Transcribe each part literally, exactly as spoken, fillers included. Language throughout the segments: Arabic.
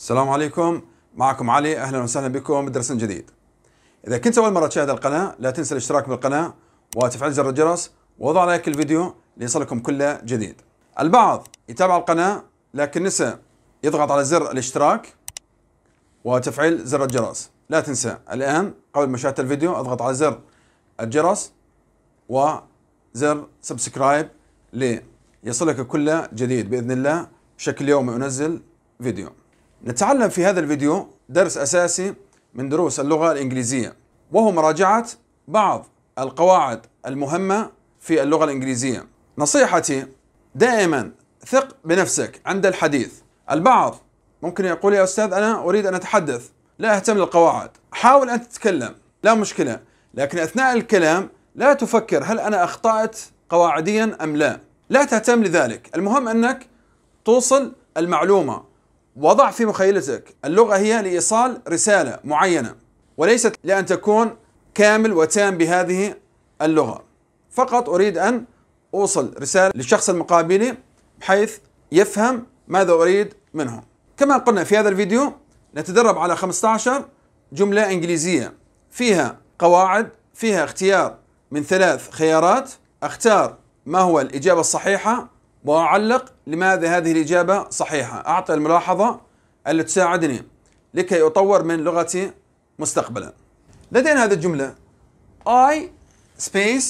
السلام عليكم، معكم علي، أهلا وسهلا بكم بدرس جديد. إذا كنت أول مرة تشاهد القناة لا تنسى الاشتراك بالقناة وتفعيل زر الجرس ووضع لايك الفيديو ليصلكم كل جديد. البعض يتابع القناة لكن نسى يضغط على زر الاشتراك وتفعيل زر الجرس. لا تنسى الآن قبل مشاهدة الفيديو اضغط على زر الجرس وزر سبسكرايب ليصلك كل جديد بإذن الله بشكل يومي أنزل فيديو. نتعلم في هذا الفيديو درس أساسي من دروس اللغة الإنجليزية، وهو مراجعة بعض القواعد المهمة في اللغة الإنجليزية. نصيحتي دائما ثق بنفسك عند الحديث. البعض ممكن يقول يا أستاذ أنا أريد أن أتحدث، لا أهتم للقواعد، حاول أن تتكلم لا مشكلة، لكن أثناء الكلام لا تفكر هل أنا أخطأت قواعديا أم لا، لا تهتم لذلك. المهم أنك توصل المعلومة. وضع في مخيلتك اللغة هي لإيصال رسالة معينة وليست لأن تكون كامل وتام بهذه اللغة، فقط أريد أن أوصل رسالة للشخص المقابلي بحيث يفهم ماذا أريد منه. كما قلنا في هذا الفيديو نتدرب على خمسة عشر جملة إنجليزية فيها قواعد، فيها اختيار من ثلاث خيارات، أختار ما هو الإجابة الصحيحة وأعلق لماذا هذه الإجابة صحيحة، أعطي الملاحظة التي تساعدني لكي أطور من لغتي مستقبلا. لدينا هذه الجملة I space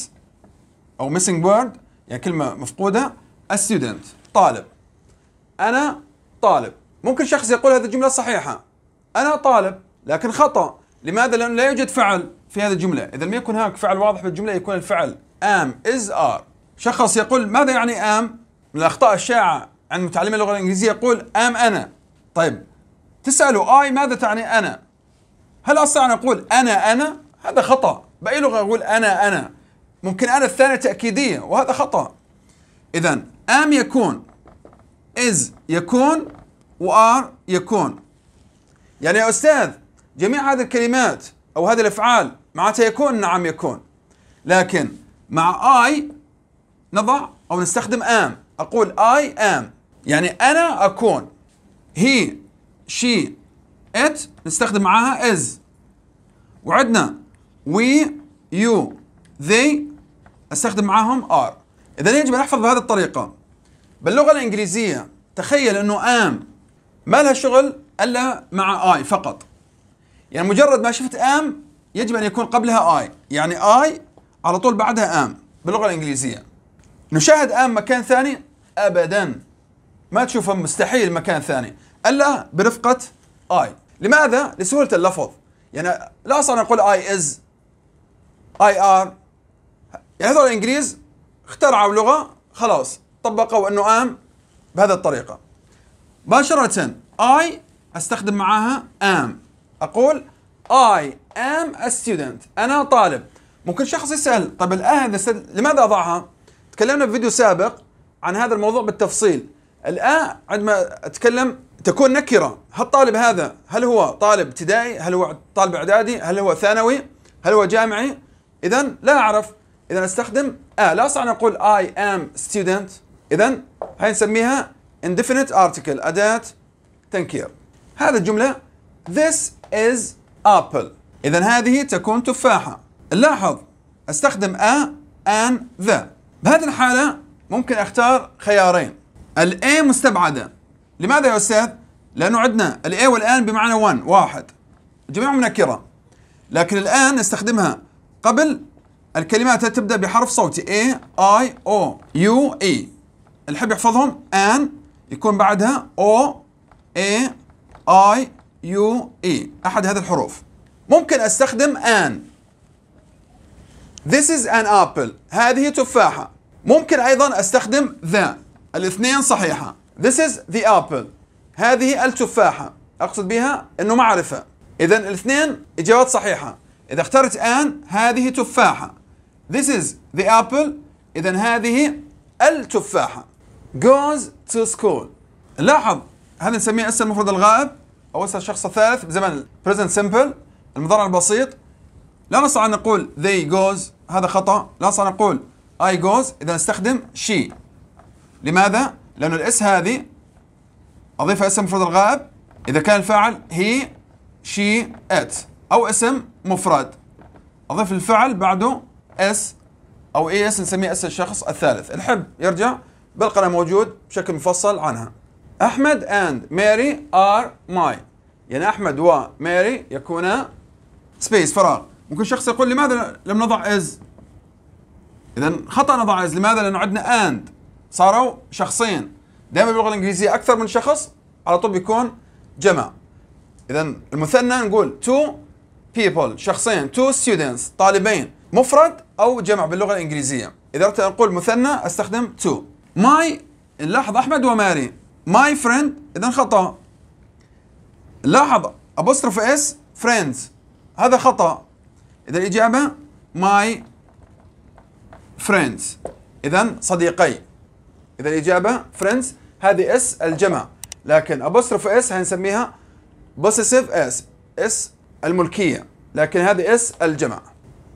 أو missing word يعني كلمة مفقودة a student طالب، أنا طالب. ممكن شخص يقول هذه الجملة صحيحة أنا طالب، لكن خطأ. لماذا؟ لأنه لا يوجد فعل في هذه الجملة. إذا لم يكن هناك فعل واضح بالجملة يكون الفعل am is are. شخص يقول ماذا يعني am؟ من الأخطاء الشائعة عند متعلمي اللغة الإنجليزية يقول am أنا. طيب تسأله I ماذا تعني أنا؟ هل أستطيع أن أقول أنا أنا؟ هذا خطأ. بأي لغة أقول أنا أنا؟ ممكن أنا الثانية تأكيدية وهذا خطأ. إذا am يكون، is يكون، و are يكون. يعني يا أستاذ جميع هذه الكلمات أو هذه الأفعال معناتها يكون؟ نعم يكون، لكن مع I نضع أو نستخدم am. أقول I am يعني أنا أكون. he she it نستخدم معها is. وعندنا we you they أستخدم معاهم are. إذا يجب أن نحفظ بهذه الطريقة. باللغة الإنجليزية تخيل أنه am ما لها شغل إلا مع I فقط، يعني مجرد ما شفت am يجب أن يكون قبلها I، يعني I على طول بعدها am باللغة الإنجليزية. نشاهد am مكان ثاني؟ أبدا، ما تشوفه مستحيل مكان ثاني إلا برفقة I. لماذا؟ لسهولة اللفظ، يعني لا أصلا نقول I is I are. يعني هذول الإنجليز اخترعوا لغة خلاص طبقوا أنه am بهذه الطريقة. مباشرة I أستخدم معها am، أقول I am a student أنا طالب. ممكن شخص يسأل طيب الآن لماذا أضعها؟ تكلمنا في فيديو سابق عن هذا الموضوع بالتفصيل. الآن عندما أتكلم تكون نكرة. هالطالب هذا هل هو طالب ابتدائي؟ هل هو طالب إعدادي؟ هل هو ثانوي؟ هل هو جامعي؟ إذا لا أعرف، إذا أستخدم آه لا أستطيع أن أقول I am student. إذا هاي نسميها indefinite article أداة تنكير. هذه الجملة this is apple، إذا هذه تكون تفاحة. نلاحظ أستخدم a and the. بهذه الحالة ممكن أختار خيارين. الA مستبعدة. لماذا يا أستاذ؟ لأنه عندنا الA والآن بمعنى one واحد، جميعهم نكرة، لكن الآن نستخدمها قبل الكلمات التي تبدأ بحرف صوتي A I O U E. اللي يحب يحفظهم an يكون بعدها O A I U E أحد هذه الحروف. ممكن أستخدم an This is an apple هذه تفاحة. ممكن أيضا أستخدم the الاثنين صحيحة. This is the apple هذه التفاحة، أقصد بها أنه معرفة. إذا الاثنين إجابات صحيحة. إذا اخترت an هذه تفاحة، This is the apple إذا هذه التفاحة. goes to school. لاحظ هذا نسميه اسم المفرد الغائب أو اسم الشخص الثالث بزمن present simple المضارع البسيط. لا نستطيع أن نقول they goes هذا خطأ، لا نستطيع أن نقول I goes إذا نستخدم she. لماذا؟ لأن الإس هذه أضيفها اسم المفرد الغائب إذا كان الفاعل هي شي ات أو اسم مفرد أضيف الفعل بعده اس أو اي اس نسميه اس الشخص الثالث. الحب يرجع بالقناة موجود بشكل مفصل عنها. أحمد and ماري are my، يعني أحمد وماري يكون سبيس فراغ. ممكن شخص يقول لماذا لم نضع is؟ إذا خطأ نضع is، لماذا؟ لأنه عندنا and صاروا شخصين. دائما باللغة الإنجليزية أكثر من شخص على طول بيكون جمع. إذا المثنى نقول two people شخصين، two students طالبين، مفرد أو جمع باللغة الإنجليزية. إذا أردت أن أقول مثنى أستخدم two. my نلاحظ أحمد وماري my friend، إذا خطأ. لاحظ apostrophe s friends، هذا خطأ. إذا الإجابة my friends، إذا صديقي. إذا الإجابة friends، هذه s الجمع، لكن apostrophe s هنسميها possessive s s الملكية، لكن هذه s الجمع.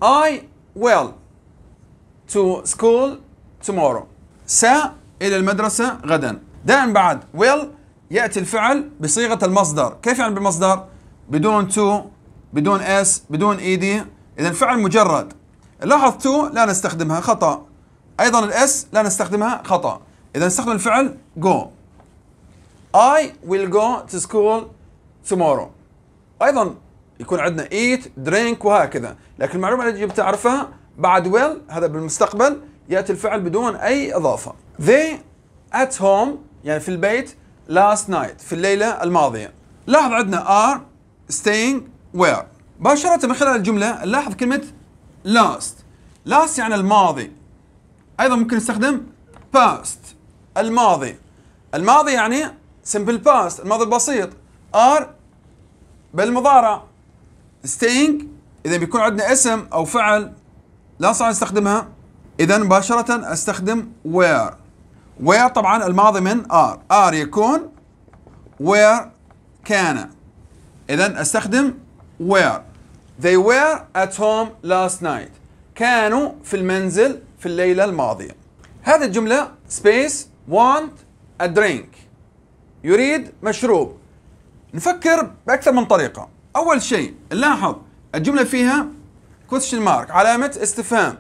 I will to school tomorrow، س إلى المدرسة غدا. دائما بعد will يأتي الفعل بصيغة المصدر. كيف يعني بالمصدر؟ بدون to، بدون s، بدون ed. إذا الفعل مجرد. لاحظ to لا نستخدمها خطأ، أيضا الاس لا نستخدمها خطأ. إذا نستخدم الفعل go. I will go to school tomorrow. أيضا يكون عندنا eat drink وهكذا، لكن المعلومة اللي يجب تعرفها بعد will هذا بالمستقبل يأتي الفعل بدون أي إضافة. They at home يعني في البيت last night في الليلة الماضية. لاحظ عندنا are staying where. مباشرة من خلال الجملة نلاحظ كلمة last. last يعني الماضي، أيضا ممكن نستخدم past الماضي. الماضي يعني simple past الماضي البسيط. are بالمضارع. staying إذا بيكون عندنا اسم أو فعل لا صعب نستخدمها، إذا مباشرة أستخدم where. where طبعا الماضي من are، are يكون where كان، إذا أستخدم where. they were at home last night، كانوا في المنزل في الليلة الماضية. هذه الجملة space want a drink، يريد مشروب. نفكر بأكثر من طريقة. أول شيء نلاحظ الجملة فيها question mark علامة استفهام،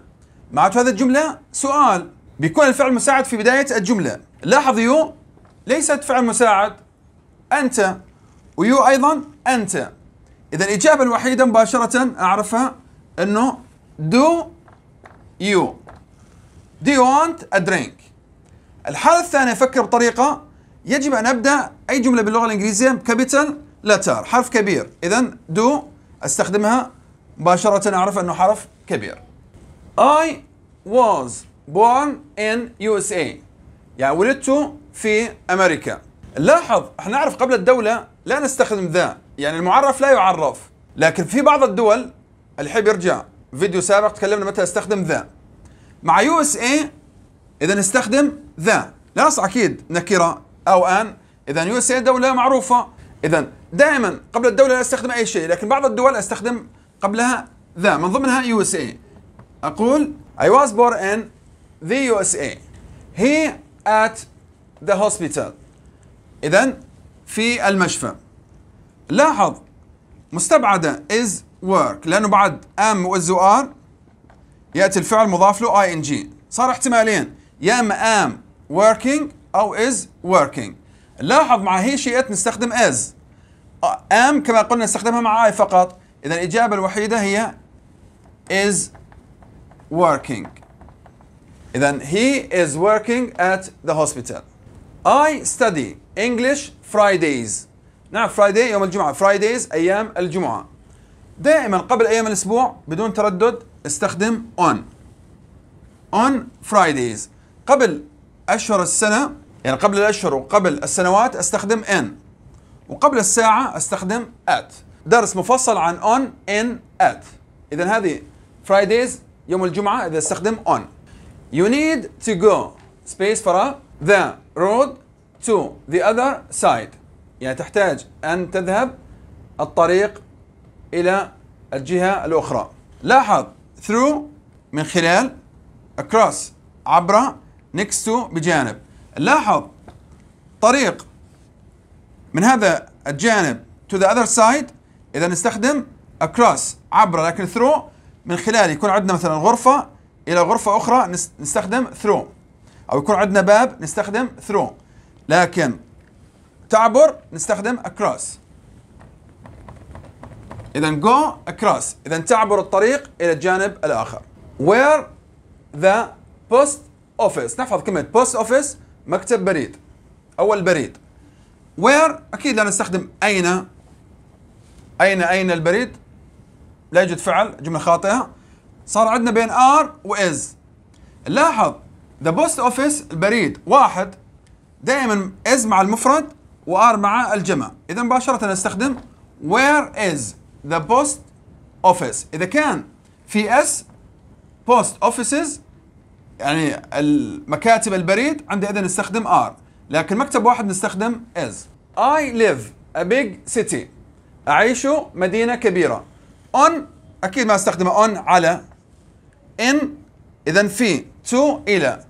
معناته هذه الجملة سؤال. بيكون الفعل مساعد في بداية الجملة. لاحظ يو ليست فعل مساعد، أنت، ويو أيضا أنت. إذا الإجابة الوحيدة مباشرة أعرفها أنه do you do you want a drink. الحالة الثانية فكر بطريقة يجب أن أبدأ أي جملة باللغة الإنجليزية بكابيتال لتر حرف كبير. إذا do أستخدمها مباشرة أعرف أنه حرف كبير. I was born in يو إس إيه يعني ولدت في أمريكا. لاحظ احنا نعرف قبل الدولة لا نستخدم ذا، يعني المعرف لا يعرف، لكن في بعض الدول الحين يرجع فيديو سابق تكلمنا متى استخدم ذا. مع يو إس إيه إذا نستخدم ذا لا نص أكيد نكرة أو أن، إذا يو إس إيه دولة معروفة. إذا دائما قبل الدولة لا أستخدم أي شيء، لكن بعض الدول أستخدم قبلها ذا، من ضمنها يو إس إيه. أقول I was born in the يو إس إيه. He at the hospital، إذا في المشفى. لاحظ مستبعدة is work، لأنه بعد am و is و are يأتي الفعل مضاف له ing. صار احتمالين، يا أما am working أو is working. لاحظ مع هي شيئت نستخدم is. am كما قلنا نستخدمها مع I فقط. إذا الإجابة الوحيدة هي is working. إذا he is working at the hospital. I study English Fridays. نعم Friday يوم الجمعة، Fridays أيام الجمعة. دائما قبل أيام الأسبوع بدون تردد استخدم on. on Fridays. قبل أشهر السنة يعني قبل الأشهر وقبل السنوات استخدم in، وقبل الساعة استخدم at. درس مفصل عن on in at. إذا هذه Fridays يوم الجمعة إذا استخدم on. You need to go space فراغ the road to the other side، يعني تحتاج أن تذهب الطريق إلى الجهة الأخرى. لاحظ through من خلال، across عبر، next to بجانب. لاحظ طريق من هذا الجانب to the other side. إذا نستخدم across عبر، لكن through من خلال يكون عندنا مثلا غرفة إلى غرفة أخرى نستخدم through، أو يكون عندنا باب نستخدم through، لكن تعبر نستخدم across. إذا go across، إذا تعبر الطريق إلى الجانب الآخر. where the post office، نحفظ كلمة post office مكتب بريد، أول بريد. where أكيد لا نستخدم أين، أين أين البريد، لا يوجد فعل، جملة خاطئة. صار عندنا بين are و is. لاحظ the post office البريد واحد، دائما is مع المفرد و are مع الجمع. إذا مباشرة نستخدم where is the post office. إذا كان في s post offices يعني المكاتب البريد، عندئذ نستخدم are، لكن مكتب واحد نستخدم is. I live a big city، أعيش مدينة كبيرة. on أكيد ما استخدمه، on على. in إذا في، to إلى.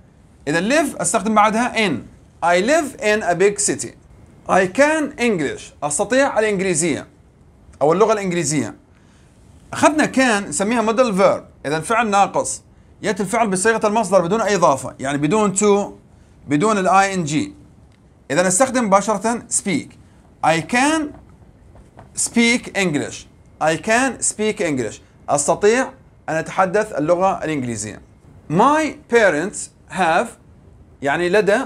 إذا live أستخدم بعدها in. I live in a big city. I can English، أستطيع الإنجليزية أو اللغة الإنجليزية. أخذنا can نسميها modal verb، إذا فعل ناقص، يأتي الفعل بصيغة المصدر بدون أي إضافة، يعني بدون to، بدون ال ing. إذا نستخدم مباشرة speak. I can speak English. I can speak English. أستطيع أن أتحدث اللغة الإنجليزية. My parents have، يعني لدى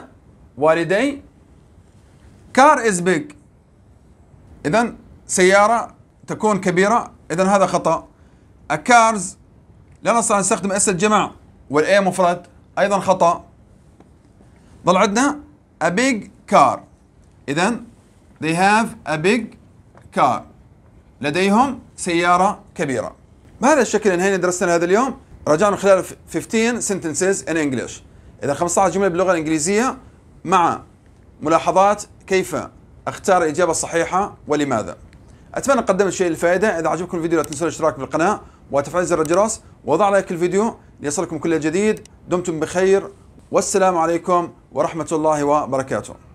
والدي. car is big، إذا سيارة تكون كبيرة. إذا هذا خطأ. a cars لا نستطيع أن نستخدم اس الجمع والأي مفرد، أيضا خطأ. ظل عندنا a big car، إذا they have a big car، لديهم سيارة كبيرة. بهذا الشكل انهينا درسنا هذا اليوم. راجعنا خلال خمسة عشر sentences in English، إذا خمسة عشر جملة باللغة الإنجليزية، مع ملاحظات كيف اختار الإجابة الصحيحة ولماذا. أتمنى قدمت شيء للفائدة. إذا عجبكم الفيديو لا تنسوا الاشتراك بالقناة وتفعيل زر الجرس وضع لايك الفيديو ليصلكم كل جديد. دمتم بخير، والسلام عليكم ورحمة الله وبركاته.